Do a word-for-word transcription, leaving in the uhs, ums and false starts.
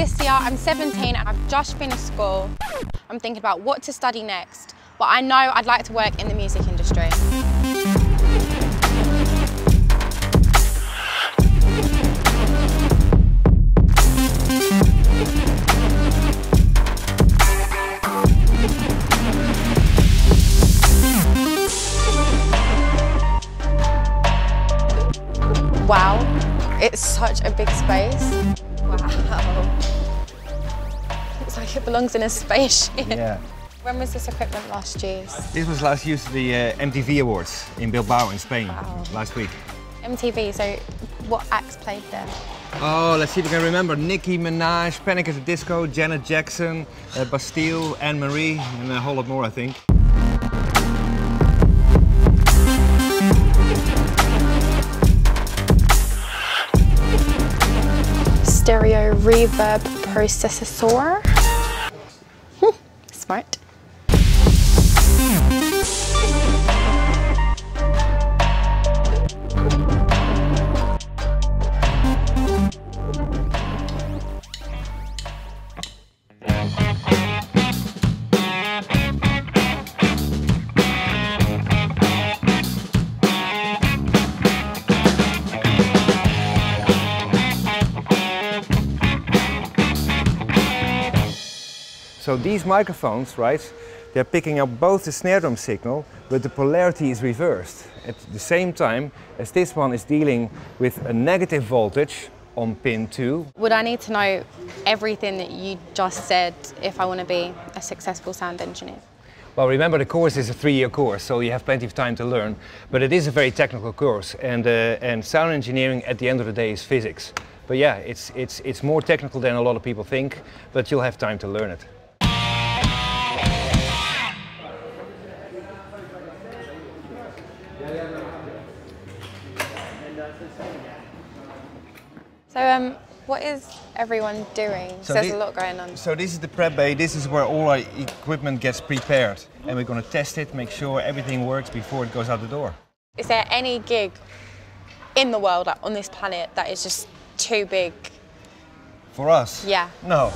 Alicia, I'm seventeen and I've just finished school. I'm thinking about what to study next, but I know I'd like to work in the music industry. Wow, it's such a big space. Wow. Looks like it belongs in a spaceship. Yeah. When was this equipment last used? This was last used at the uh, M T V Awards in Bilbao in Spain. Wow. Last week. M T V, so what acts played there? Oh, let's see if we can remember. Nicki Minaj, Panic at the Disco, Janet Jackson, uh, Bastille, Anne-Marie, and a whole lot more, I think. Stereo reverb processor. Hmm, smart. So these microphones, right, they're picking up both the snare drum signal, but the polarity is reversed. At the same time as this one is dealing with a negative voltage on pin two. Would I need to know everything that you just said if I want to be a successful sound engineer? Well, remember the course is a three-year course, so you have plenty of time to learn. But it is a very technical course, and, uh, and sound engineering at the end of the day is physics. But yeah, it's, it's, it's more technical than a lot of people think, but you'll have time to learn it. So um, what is everyone doing? So there's this, a lot going on. So this is the prep bay. This is where all our equipment gets prepared. And we're going to test it, make sure everything works before it goes out the door. Is there any gig in the world, like on this planet, that is just too big? For us? Yeah. No.